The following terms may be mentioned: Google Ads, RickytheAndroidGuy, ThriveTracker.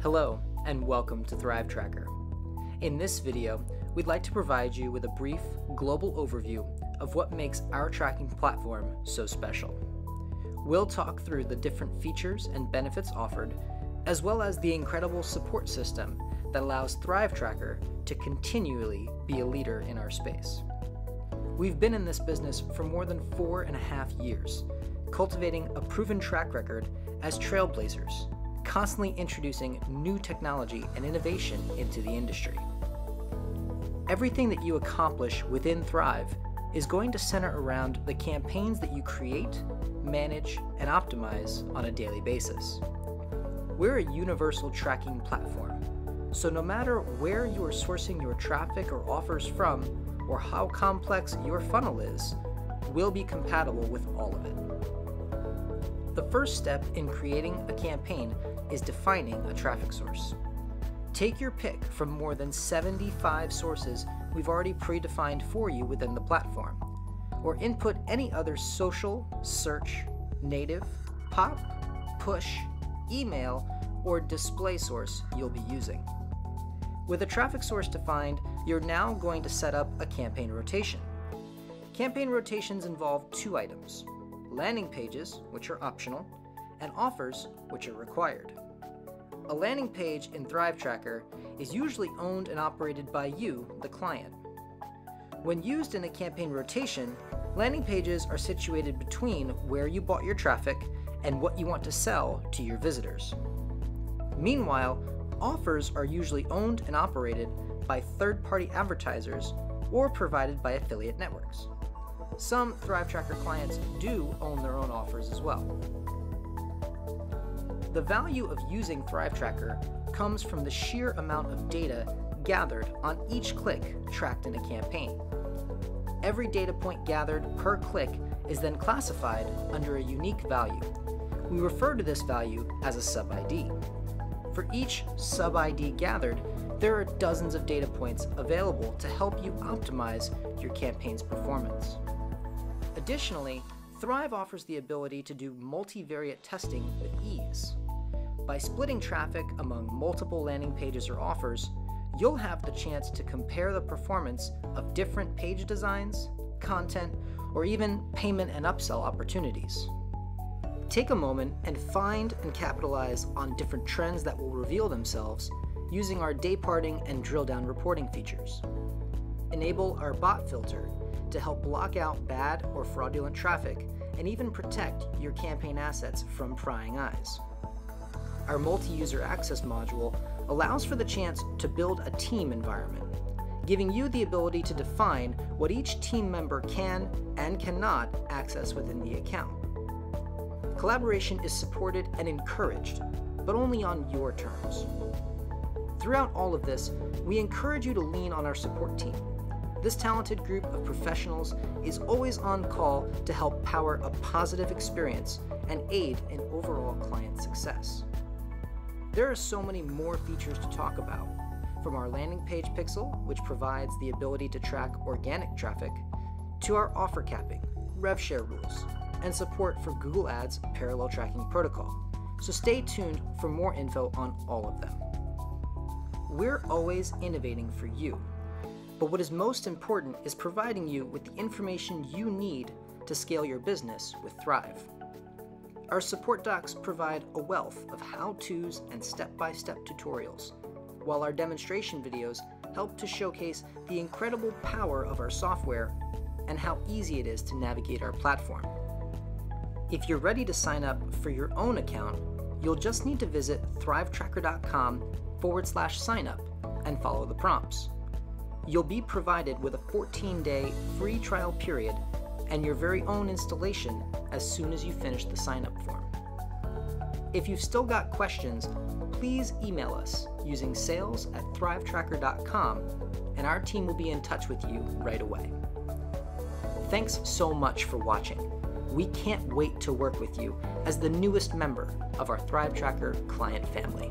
Hello, and welcome to ThriveTracker. In this video, we'd like to provide you with a brief, global overview of what makes our tracking platform so special. We'll talk through the different features and benefits offered, as well as the incredible support system that allows ThriveTracker to continually be a leader in our space. We've been in this business for more than 4.5 years, cultivating a proven track record as trailblazers, constantly introducing new technology and innovation into the industry. Everything that you accomplish within Thrive is going to center around the campaigns that you create, manage, and optimize on a daily basis. We're a universal tracking platform, so no matter where you are sourcing your traffic or offers from, or how complex your funnel is, we'll be compatible with all of it. The first step in creating a campaign is defining a traffic source. Take your pick from more than 75 sources we've already predefined for you within the platform, or input any other social, search, native, pop, push, email, or display source you'll be using. With a traffic source defined, you're now going to set up a campaign rotation. Campaign rotations involve two items: landing pages, which are optional, and offers, which are required. A landing page in ThriveTracker is usually owned and operated by you, the client. When used in a campaign rotation, landing pages are situated between where you bought your traffic and what you want to sell to your visitors. Meanwhile, offers are usually owned and operated by third-party advertisers or provided by affiliate networks. Some ThriveTracker clients do own their own offers as well. The value of using ThriveTracker comes from the sheer amount of data gathered on each click tracked in a campaign. Every data point gathered per click is then classified under a unique value. We refer to this value as a sub-ID. For each sub-ID gathered, there are dozens of data points available to help you optimize your campaign's performance. Additionally, Thrive offers the ability to do multivariate testing with ease. By splitting traffic among multiple landing pages or offers, you'll have the chance to compare the performance of different page designs, content, or even payment and upsell opportunities. Take a moment and find and capitalize on different trends that will reveal themselves using our day parting and drill down reporting features. Enable our bot filter to help block out bad or fraudulent traffic and even protect your campaign assets from prying eyes. Our multi-user access module allows for the chance to build a team environment, giving you the ability to define what each team member can and cannot access within the account. Collaboration is supported and encouraged, but only on your terms. Throughout all of this, we encourage you to lean on our support team. This talented group of professionals is always on call to help power a positive experience and aid in overall client success. There are so many more features to talk about, from our landing page pixel, which provides the ability to track organic traffic, to our offer capping, rev share rules, and support for Google Ads parallel tracking protocol. So stay tuned for more info on all of them. We're always innovating for you, but what is most important is providing you with the information you need to scale your business with Thrive. Our support docs provide a wealth of how-tos and step-by-step tutorials, while our demonstration videos help to showcase the incredible power of our software and how easy it is to navigate our platform. If you're ready to sign up for your own account, you'll just need to visit thrivetracker.com/signup and follow the prompts. You'll be provided with a 14-day free trial period and your very own installation as soon as you finish the sign-up form. If you've still got questions, please email us using sales@thrivetracker.com and our team will be in touch with you right away. Thanks so much for watching. We can't wait to work with you as the newest member of our ThriveTracker client family.